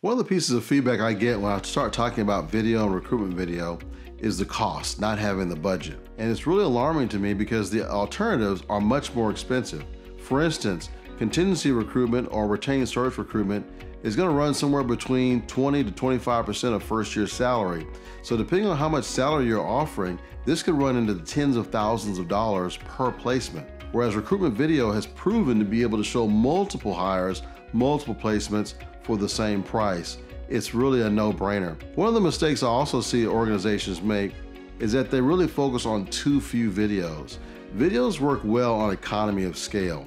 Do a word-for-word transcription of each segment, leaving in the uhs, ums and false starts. One of the pieces of feedback I get when I start talking about video and recruitment video is the cost, not having the budget. And it's really alarming to me because the alternatives are much more expensive. For instance, contingency recruitment or retained search recruitment is going to run somewhere between twenty to twenty-five percent of first year's salary. So depending on how much salary you're offering, this could run into the tens of thousands of dollars per placement. Whereas recruitment video has proven to be able to show multiple hires, multiple placements for the same price. It's really a no-brainer. One of the mistakes I also see organizations make is that they really focus on too few videos. Videos work well on economy of scale.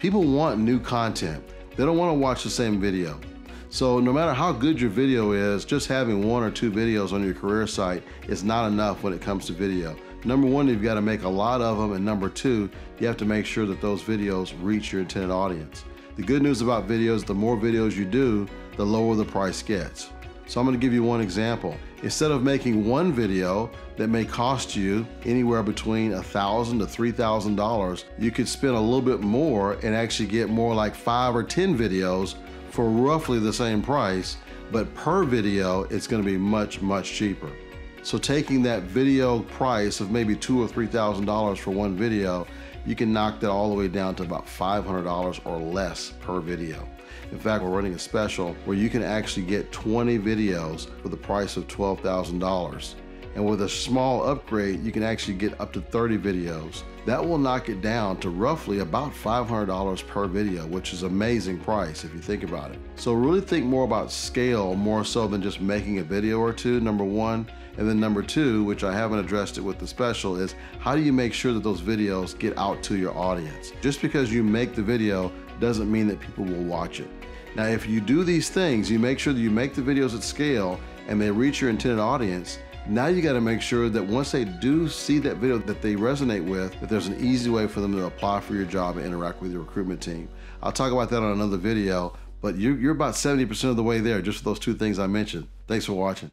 People want new content. They don't want to watch the same video. So no matter how good your video is, just having one or two videos on your career site is not enough when it comes to video. Number one, you've got to make a lot of them, and number two, you have to make sure that those videos reach your intended audience. The good news about videos, the more videos you do, the lower the price gets. So I'm going to give you one example. Instead of making one video that may cost you anywhere between one thousand to three thousand dollars, you could spend a little bit more and actually get more like five or ten videos for roughly the same price, but per video, it's going to be much, much cheaper. So taking that video price of maybe two thousand or three thousand dollars for one video, you can knock that all the way down to about five hundred dollars or less per video. In fact, we're running a special where you can actually get twenty videos for the price of twelve thousand dollars. And with a small upgrade, you can actually get up to thirty videos. That will knock it down to roughly about five hundred dollars per video, which is an amazing price if you think about it. So really think more about scale more so than just making a video or two, number one. And then number two, which I haven't addressed it with the special, is how do you make sure that those videos get out to your audience? Just because you make the video doesn't mean that people will watch it. Now, if you do these things, you make sure that you make the videos at scale and they reach your intended audience, now you got to make sure that once they do see that video that they resonate with, that there's an easy way for them to apply for your job and interact with your recruitment team. I'll talk about that on another video, but you're about seventy percent of the way there just for those two things I mentioned. Thanks for watching.